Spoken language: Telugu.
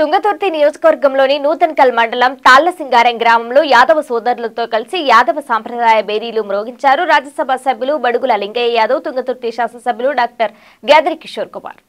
తుంగతుర్తి నియోజకవర్గంలోని నూతన్కల్ మండలం తాళ్లసింగారం గ్రామంలో యాదవ సోదరులతో కలిసి యాదవ సాంప్రదాయ బేరీలు మ్రోగించారు రాజ్యసభ సభ్యులు బడుగుల లింగయ్య యాదవ్, తుంగతుర్తి శాసనసభ్యులు డాక్టర్ గ్యాదరి కిషోర్ కుమార్.